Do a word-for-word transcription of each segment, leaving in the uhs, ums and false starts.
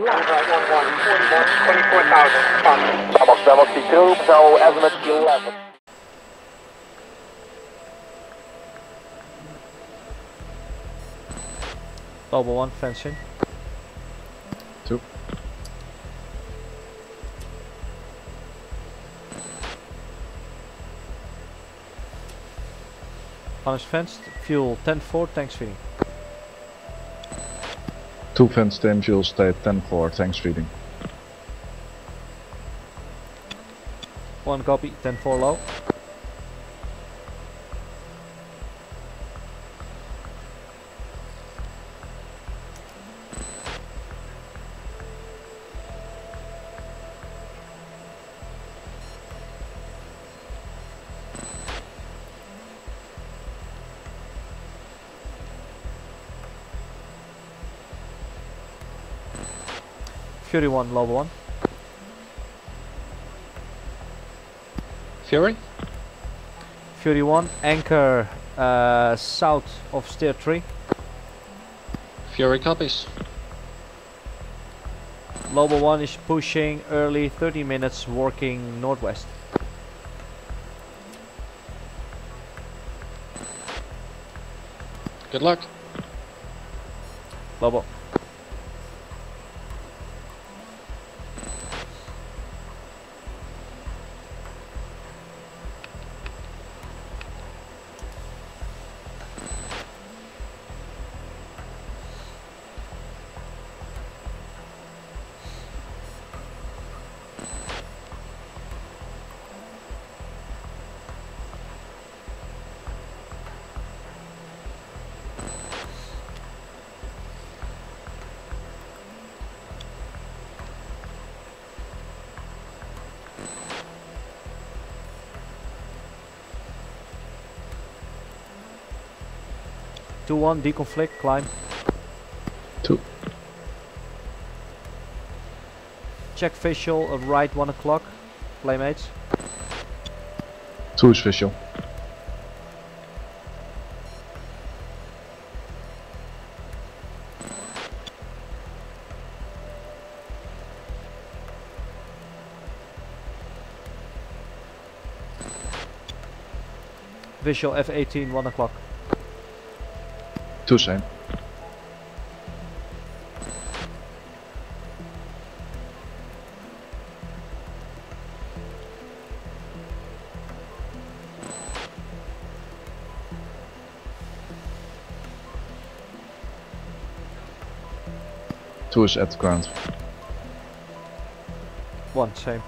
one one one, forty-one, twenty-four thousand. Vamos, vamos, T two, so estimate eleven. Lobo one, fencing. Two. One is fenced, fuel ten four, tanks feeding. Two fenced in, fuel state ten four, tanks feeding. One copy, ten four low. Fury one, Lobo one. Fury? Fury one, anchor uh, south of steer three. Fury copies. Lobo one is pushing early, thirty minutes, working northwest. Good luck. Lobo. two one, deconflict, climb. two. Check visual, right one o'clock, playmates. two is visual. Visual F eighteen, one o'clock. Two same. Two is at the ground. One same.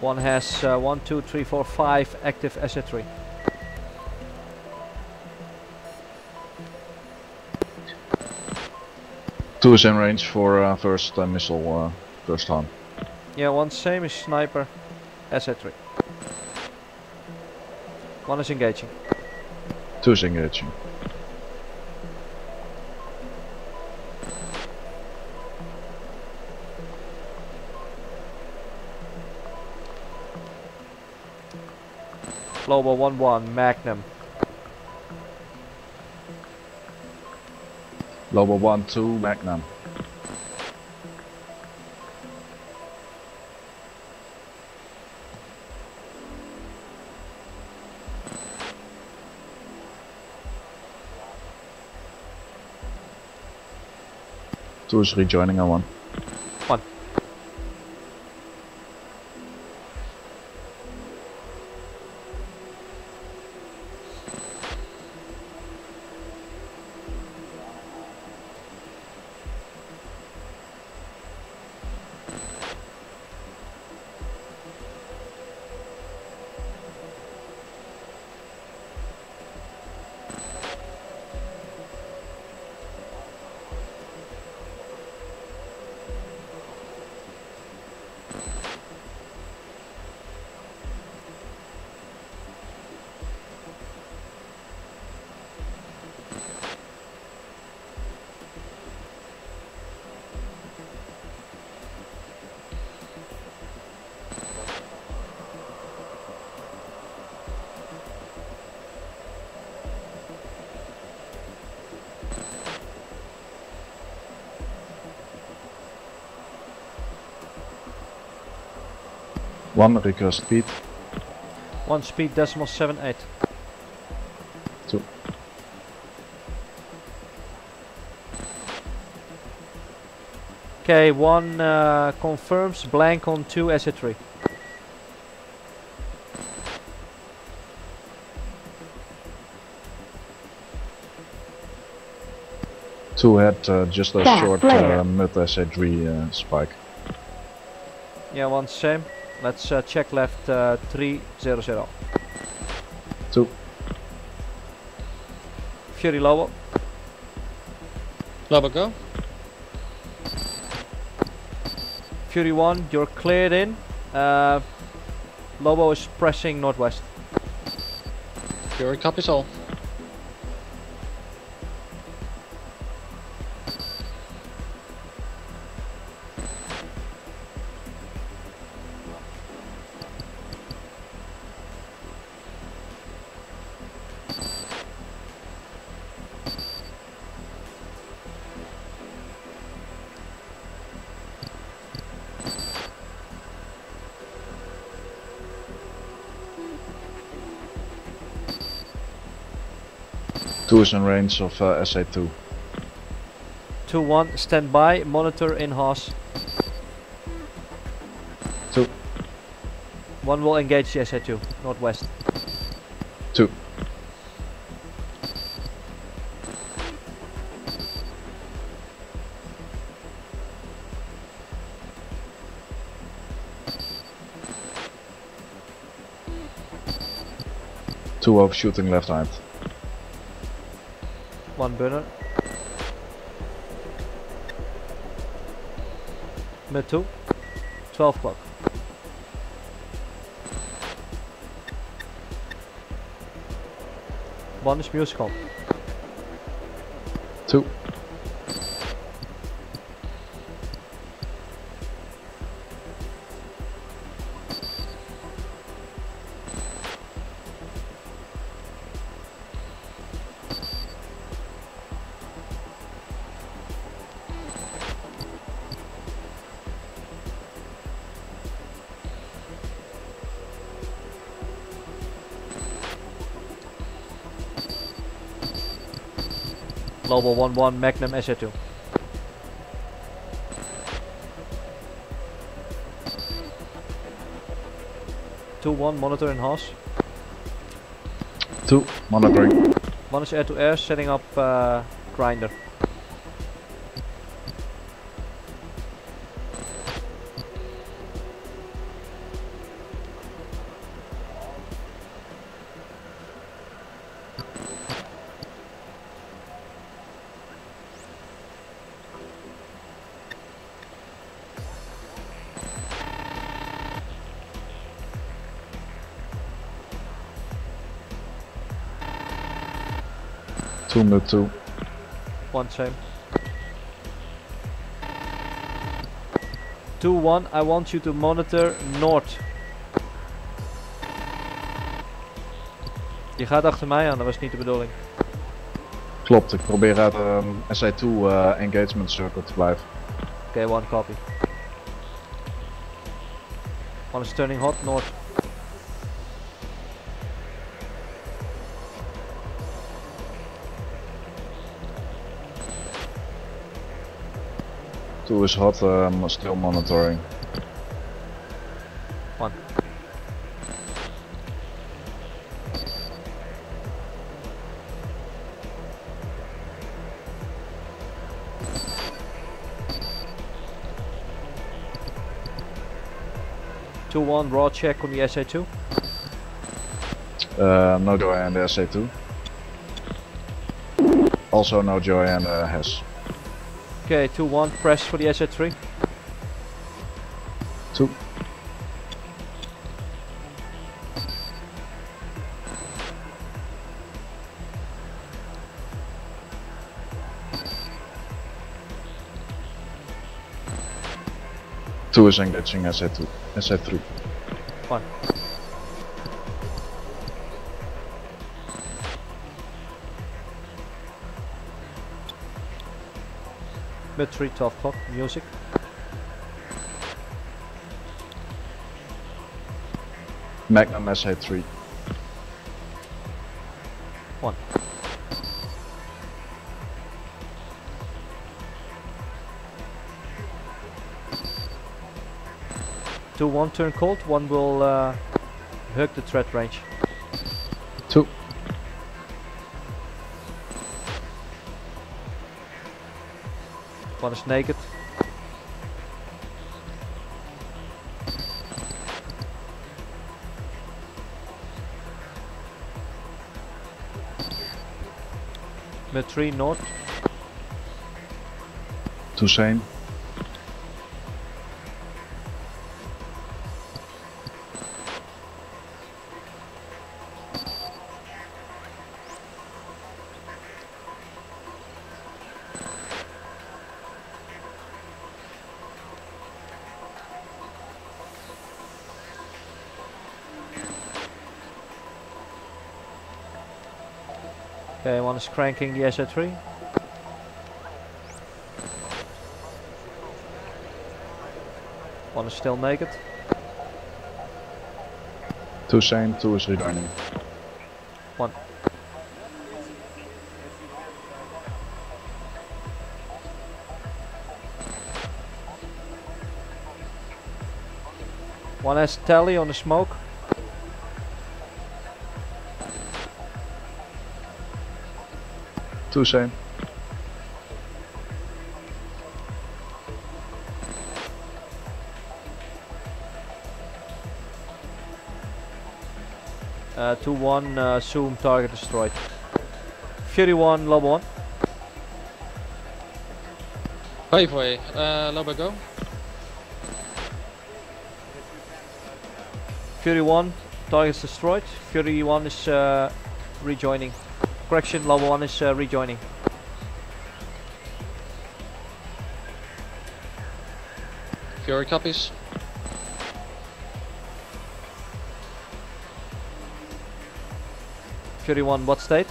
One has uh, one, two, three, four, five active S A three. Two is in range for uh, first uh, missile, uh, first time. Yeah, one same is sniper, S A three. One is engaging. Two is engaging. Lobo one one, Magnum. Lobo one two, Magnum. Two is rejoining our one. One request speed. One speed decimal seven eight. Two. Okay, one uh, confirms blank on two S A three. Two had uh, just a yeah, short uh, mid S A three uh, spike. Yeah, one same. Let's uh, check left uh, three zero zero. Two. Fury Lobo. Lobo go. Fury one, you're cleared in. Uh, Lobo is pressing northwest. Fury copies all. Two is in range of uh, S A two. two one, stand by, monitor in Haas. two. one will engage the S A two, northwest. two. two of shooting left hand. One burner. Mid two. twelve o'clock. One is musical. Two. Lobo one one, Magnum S A two. two one, monitor in Haas. two, monitoring. one is air to air, setting up uh, grinder. Two mid two. One same. Two one. I want you to monitor north. Je gaat achter mij aan. Dat was niet de bedoeling. Klopt. Ik probeer uit de um, S A two uh, engagement circle te blijven. Oké, okay, one copy. One is turning hot north. Two is hot, um, still monitoring. One. Two one, raw check on the S A two. Uh, no joy on the S A two. Also no joy on the H E S. Okay, two one, press for the S A three. two. two is engaging S A two, S A three. one. Mid three, twelve o'clock, music. Magnum S A three. One. Two, one turn cold, one will uh, hug the threat range. Two. One is naked. Met three north. Two same. Okay, one is cranking the S A three. One is still naked. Two same, two is returning. One. One has tally on the smoke. Two same. Uh, two one, uh, zoom, target destroyed. Fury one, Lobo one. Five way, uh, Lobo go. Fury one, target's destroyed. Fury one is uh, rejoining. Correction, Lobo one is uh, rejoining. Fury copies. Fury one, what state?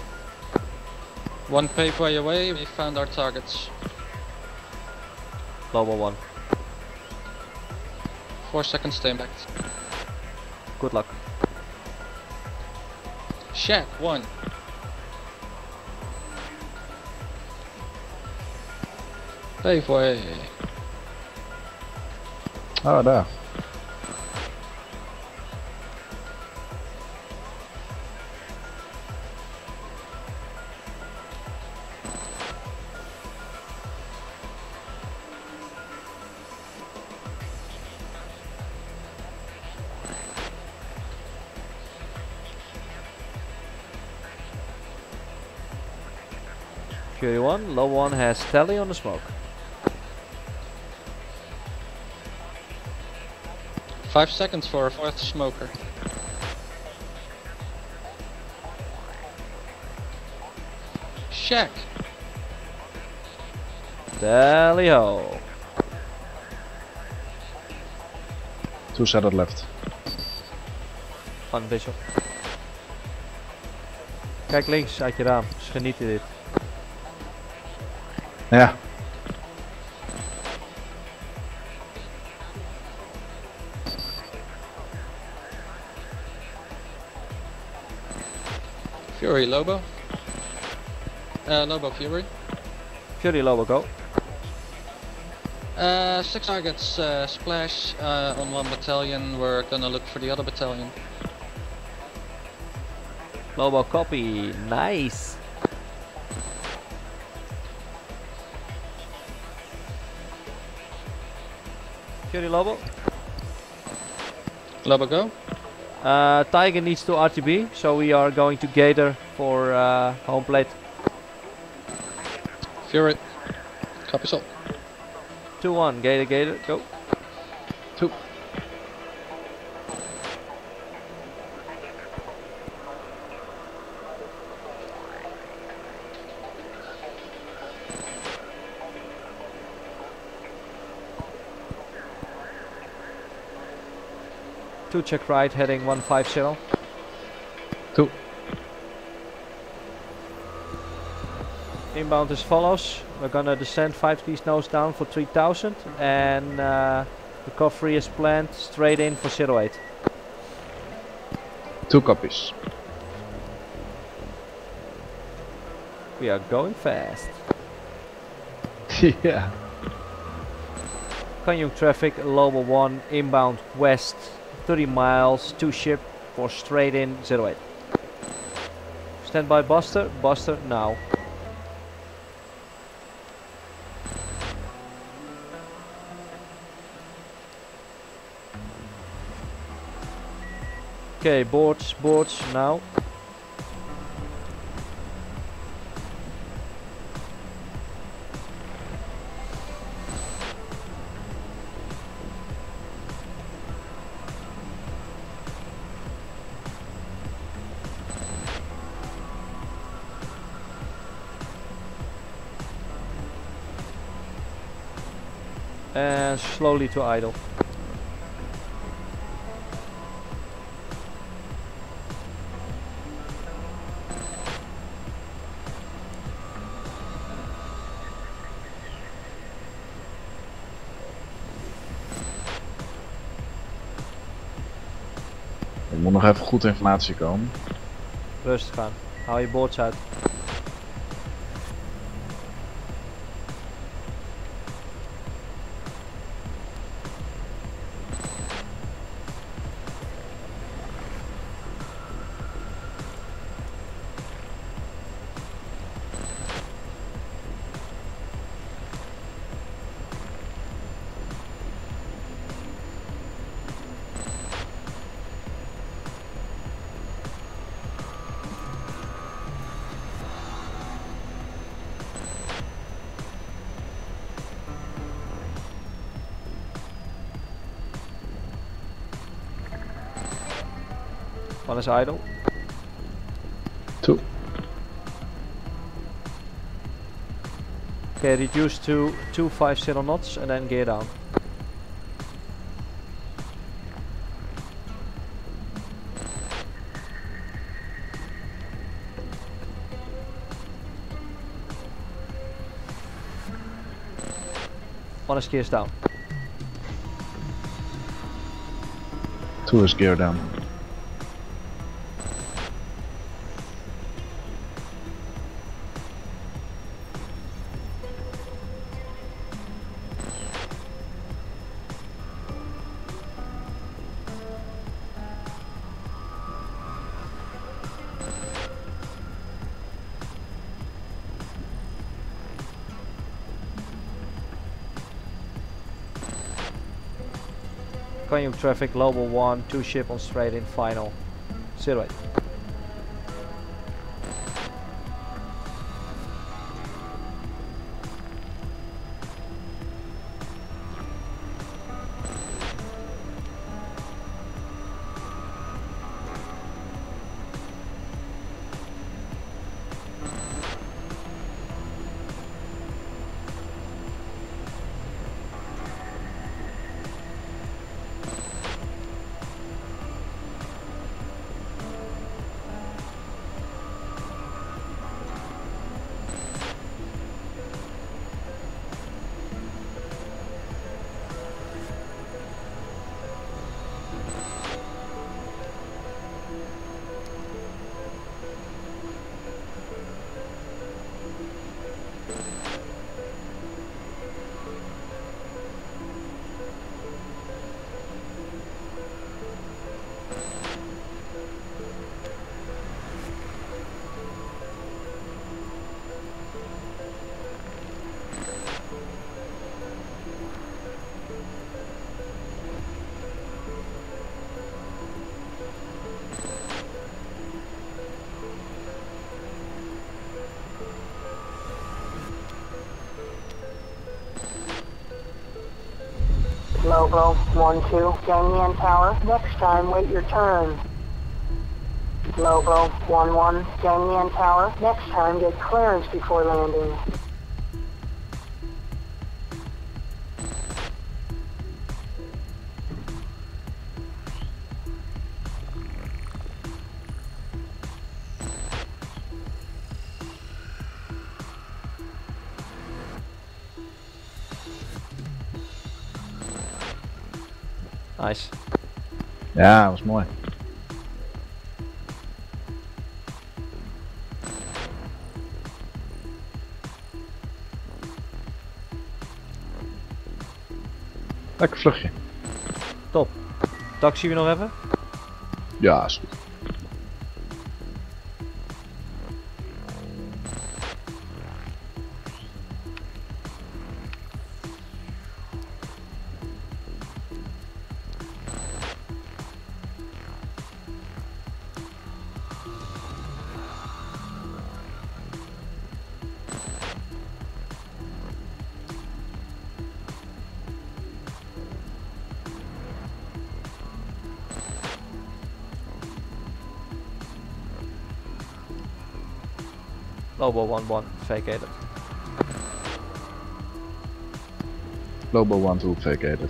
One paperway away, we found our targets. Lobo one. Four seconds stay back. Good luck. Shack one. Safe way. Oh, there. Fury one, Low one has tally on the smoke. Five seconds for a fourth smoker. Check. Dalio. Two shadowed left. Van Bishop. Kijk links uit je raam, dus genieten dit. Ja. Fury, Lobo. Uh, Lobo, Fury. Fury, Lobo, go. Uh, six targets uh, splash uh, on one battalion. We're gonna look for the other battalion. Lobo, copy. Nice. Fury, Lobo. Lobo, go. Uh, Tiger needs to R T B, so we are going to Gator for uh, home plate. Fury, copy salt. two one, Gator, Gator, go. two. Two check right, heading one five zero. Two. Inbound as follows. We're gonna descend five degrees nose down for three thousand, and uh, recovery is planned straight in for zero eight. Two copies. We are going fast. Yeah. Kanyuk traffic, Lobo one, inbound west, thirty miles, two ship, for straight in, zero eight. Stand by Buster, Buster now. Okay, boards, boards now. And slowly to idle. Ik moet nog even goed informatie komen. Rustig aan, hou je boards uit. One is idle. Two. Okay, reduce to two fifty knots and then gear down. One is gears down. Two is gear down. Kanyuk traffic, Lobo one, two ship on straight in final, zero eight. Lobo one two, Gangnam Tower, next time wait your turn. Lobo one one, Gangnam Tower, next time get clearance before landing. Nice. Ja, dat was mooi. Lekker vluchtje. Top. Taxi weer nog even? Ja, is goed. Lobo one one, vacated. Lobo one two, vacated.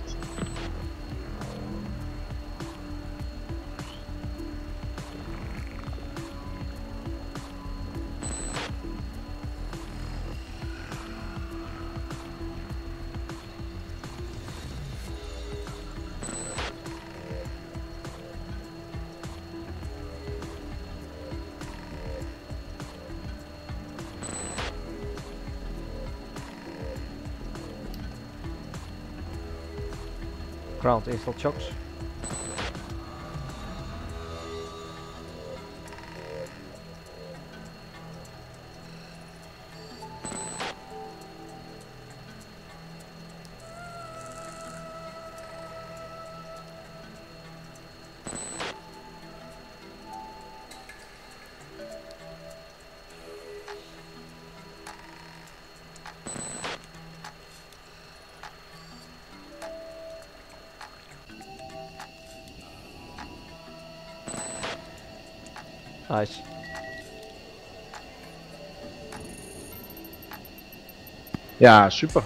Ground install chocks. Nice. Ja, super.